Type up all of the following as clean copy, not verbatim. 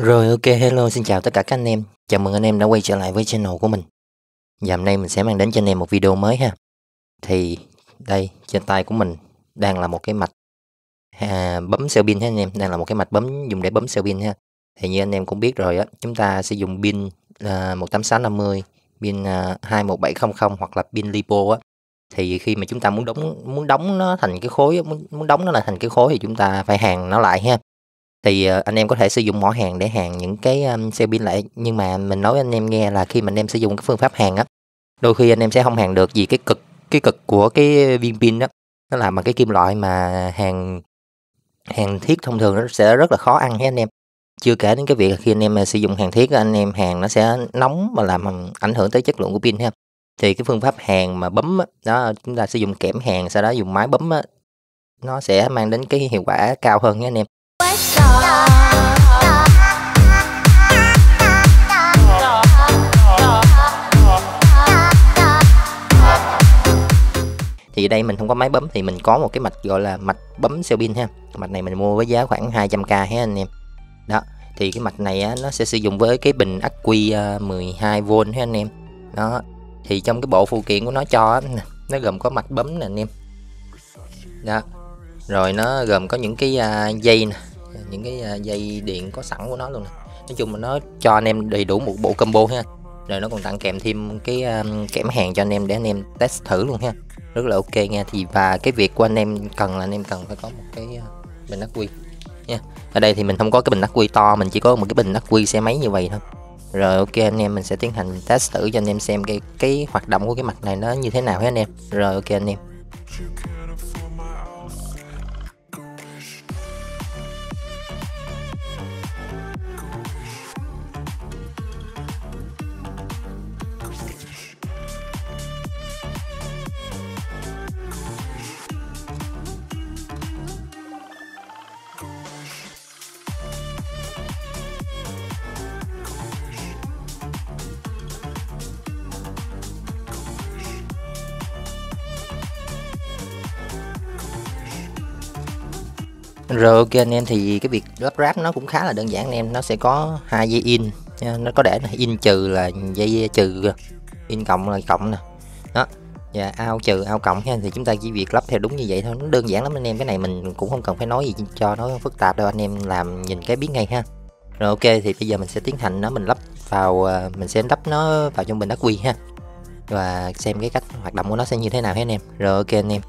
Rồi ok, hello, xin chào tất cả các anh em. Chào mừng anh em đã quay trở lại với channel của mình. Và hôm nay mình sẽ mang đến cho anh em một video mới ha. Thì đây, trên tay của mình đang là một cái mạch bấm sạc pin ha anh em. Đang là một cái mạch dùng để bấm sạc pin ha. Thì như anh em cũng biết rồi á, chúng ta sẽ dùng pin 18650, pin 21700 hoặc là pin LiPo á. Thì khi mà chúng ta muốn đóng nó thành cái khối, muốn đóng nó lại thành cái khối thì chúng ta phải hàn nó lại ha. Thì anh em có thể sử dụng mỏ hàn để hàn những cái xe pin lại. Nhưng mà mình nói anh em nghe là khi mà anh em sử dụng cái phương pháp hàn á, đôi khi anh em sẽ không hàn được vì cái cực của cái viên pin đó. Nó làm bằng cái kim loại mà hàn thiết thông thường nó sẽ rất là khó ăn hết anh em. Chưa kể đến cái việc khi anh em sử dụng hàn thiết, anh em hàn nó sẽ nóng và làm ảnh hưởng tới chất lượng của pin ha. Thì cái phương pháp hàn mà bấm đó, chúng ta sử dụng kẽm hàn, sau đó dùng máy bấm đó, nó sẽ mang đến cái hiệu quả cao hơn nha anh em. Thì đây mình không có máy bấm thì mình có một cái mạch gọi là mạch bấm sạc pin ha. Mạch này mình mua với giá khoảng 200k ha anh em. Đó, thì cái mạch này á, nó sẽ sử dụng với cái bình Accu 12V ha anh em. Đó, thì trong cái bộ phụ kiện của nó cho á, nó gồm có mạch bấm nè anh em. Đó. Rồi nó gồm có những cái dây nè, những cái dây điện có sẵn của nó luôn nè. Nói chung là nó cho anh em đầy đủ một bộ combo ha. Rồi nó còn tặng kèm thêm cái kẽm hàn cho anh em để anh em test thử luôn ha. Rất là ok nha. Thì và cái việc của anh em cần là anh em cần phải có một cái bình ắc quy nha. Ở đây thì mình không có cái bình ắc quy to, mình chỉ có một cái bình ắc quy xe máy như vậy thôi. Rồi ok anh em, mình sẽ tiến hành test thử cho anh em xem cái hoạt động của cái mạch này nó như thế nào hết anh em. Rồi ok anh em. Rồi ok anh em, thì cái việc lắp ráp nó cũng khá là đơn giản anh em. Nó sẽ có hai dây in, nó có để in trừ là dây trừ, in cộng là cộng nè. Đó. Và out trừ out cộng ha, thì chúng ta chỉ việc lắp theo đúng như vậy thôi, nó đơn giản lắm anh em. Cái này mình cũng không cần phải nói gì cho nó phức tạp đâu, anh em làm nhìn cái biết ngay ha. Rồi ok, thì bây giờ mình sẽ tiến hành nó, mình sẽ lắp nó vào trong bình ắc quy ha. Và xem cái cách hoạt động của nó sẽ như thế nào hết anh em. Rồi ok anh em.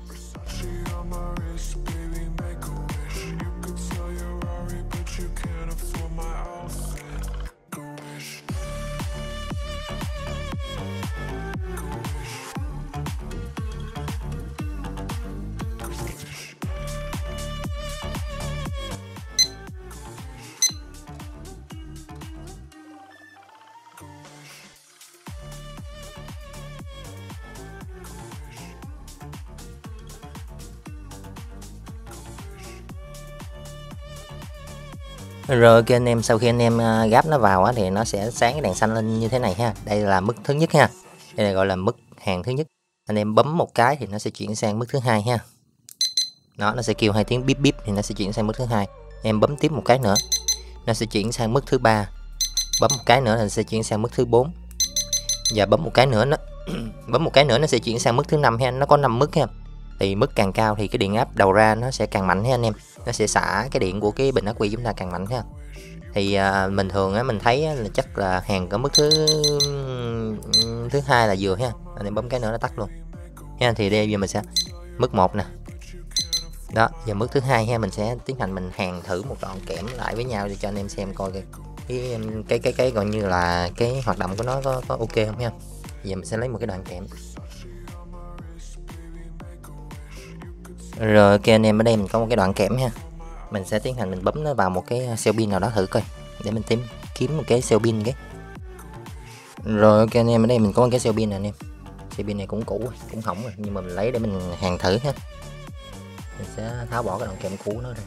Rồi ok anh em, sau khi anh em gáp nó vào á, thì nó sẽ sáng cái đèn xanh lên như thế này ha. Đây là mức thứ nhất ha. Đây là gọi là mức hàn thứ nhất. Anh em bấm một cái thì nó sẽ chuyển sang mức thứ hai ha. Nó sẽ kêu hai tiếng bíp bíp thì nó sẽ chuyển sang mức thứ hai. Em bấm tiếp một cái nữa, nó sẽ chuyển sang mức thứ ba. Bấm một cái nữa là sẽ chuyển sang mức thứ bốn. Và bấm một cái nữa nó sẽ chuyển sang mức thứ năm ha. Nó có 5 mức ha. Thì mức càng cao thì cái điện áp đầu ra nó sẽ càng mạnh ha anh em. Nó sẽ xả cái điện của cái bình ắc quy chúng ta càng mạnh ha. Thì mình thường á, mình thấy á, là chắc là hàn ở mức thứ hai là vừa ha. Anh em bấm cái nữa nó tắt luôn ha. Thì đây giờ mình sẽ mức 1 nè. Đó, giờ mức thứ hai ha, mình sẽ tiến hành mình hàn thử một đoạn kẽm lại với nhau để cho anh em xem coi cái gọi như là cái hoạt động của nó có ok không ha. Giờ mình sẽ lấy một cái đoạn kẽm. Rồi ok anh em, ở đây mình có một cái đoạn kẽm ha. Mình sẽ tiến hành mình bấm nó vào một cái cell pin nào đó thử coi. Để mình kiếm một cái cell pin cái. Rồi ok anh em, ở đây mình có một cái cell pin nè anh em. Cell pin này cũng cũ, cũng hỏng rồi, nhưng mà mình lấy để mình hàn thử ha. Mình sẽ tháo bỏ cái đoạn kẽm cũ nó ra.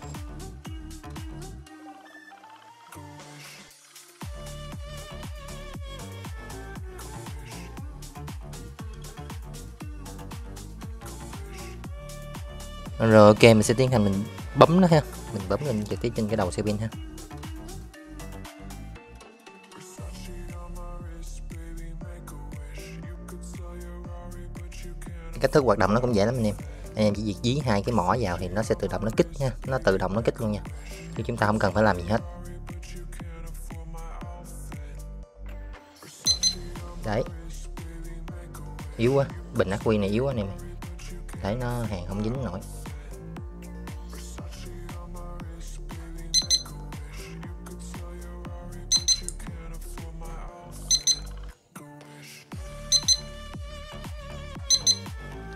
Rồi ok, mình sẽ tiến hành mình bấm nó ha. Mình bấm lên trực tiếp trên cái đầu xe pin ha. Cái cách thức hoạt động nó cũng dễ lắm anh em. Anh em chỉ việc dí hai cái mỏ vào thì nó sẽ tự động nó kích nha, nó tự động nó kích luôn nha, chứ chúng ta không cần phải làm gì hết. Đấy, yếu quá, bình ắc quy này yếu quá anh em. Đấy, nó hàng không dính nổi.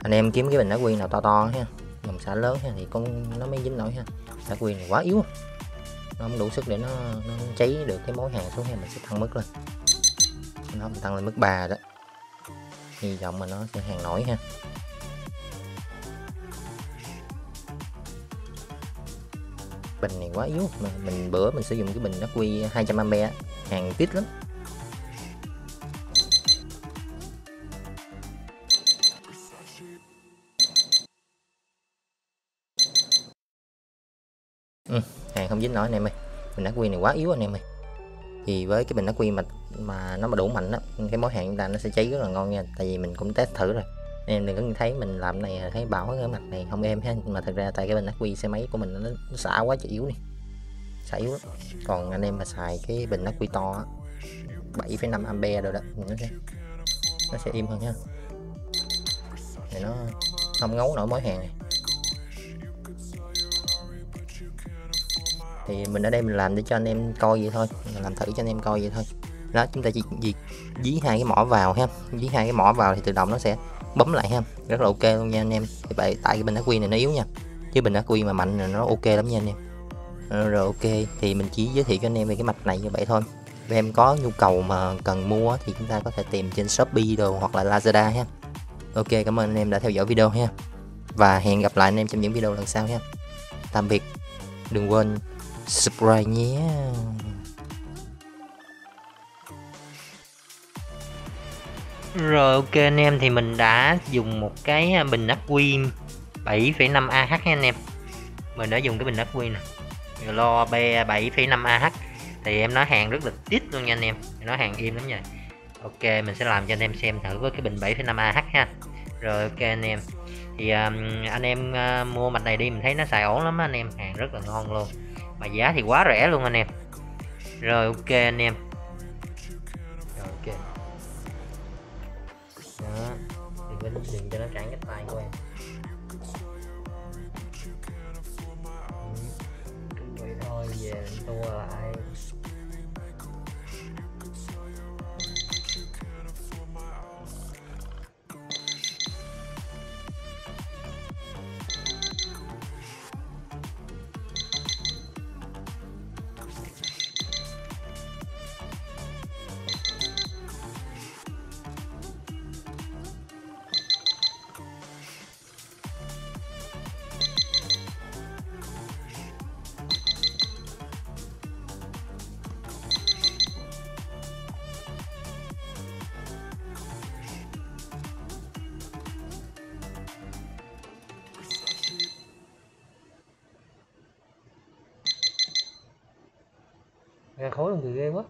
Anh em kiếm cái bình ắc quy nào to to ha, dòng xả lớn ha, thì con nó mới dính nổi ha. Ắc quy này quá yếu, nó không đủ sức để nó cháy được cái mối hàng xuống ha. Mình sẽ tăng mức lên, nó tăng lên mức 3 đó, hy vọng mà nó sẽ hàng nổi ha. Bình này quá yếu, mà mình bữa mình sử dụng cái bình ắc quy 200A, hàng tít lắm. Hàng không dính nổi anh em ơi, bình ắc quy này quá yếu anh em ơi. Thì với cái bình ắc quy mà nó mà đủ mạnh á, cái mối hàng chúng ta nó sẽ cháy rất là ngon nha. Tại vì mình cũng test thử rồi. Em đừng có thấy mình làm này thấy bảo cái mặt này không êm ha, mà thật ra tại cái bình ắc quy xe máy của mình nó xả quá chịu yếu này, xả yếu lắm. Còn anh em mà xài cái bình ắc quy to 7,5A rồi đó, nó sẽ im hơn ha. Thì nó không ngấu nổi mối hàng này. Thì mình ở đây mình làm để cho anh em coi vậy thôi, mình làm thử cho anh em coi vậy thôi. Đó, chúng ta chỉ việc dí hai cái mỏ vào ha, dí hai cái mỏ vào thì tự động nó sẽ bấm lại ha, rất là ok luôn nha anh em. Thì vậy tại cái bình ắc quy này nó yếu nha, chứ bình ắc quy mà mạnh là nó ok lắm nha anh em. Rồi ok, thì mình chỉ giới thiệu cho anh em về cái mạch này như vậy thôi. Và em có nhu cầu mà cần mua thì chúng ta có thể tìm trên Shopee đồ hoặc là Lazada ha. Ok, cảm ơn anh em đã theo dõi video ha, và hẹn gặp lại anh em trong những video lần sau ha. Tạm biệt, đừng quên subscribe nhé. Rồi ok anh em, thì mình đã dùng một cái bình ắc quy 7,5Ah ha anh em. Mình đã dùng cái bình ắc quy nè, lo be 7,5Ah, thì em nói hàng rất là tít luôn nha anh em, nói hàng im lắm nha. Ok, mình sẽ làm cho anh em xem thử với cái bình 7,5Ah ha. Rồi ok anh em, thì anh em mua mạch này đi, mình thấy nó xài ổn lắm anh em, hàng rất là ngon luôn, mà giá thì quá rẻ luôn anh em. Rồi ok anh em. Rồi ok. Đó, đừng cho nó cản cái tay của em. Cũng vậy thôi, về tua lại. Ra khối luôn thì ghê quá.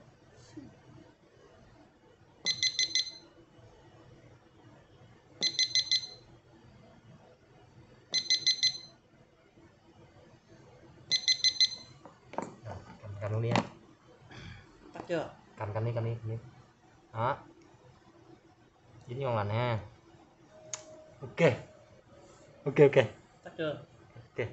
Cầm luôn đi anh. Tắt chưa? Cầm đi. Đó, dính ngon lành ha. Ok. Tắt chưa? Ok.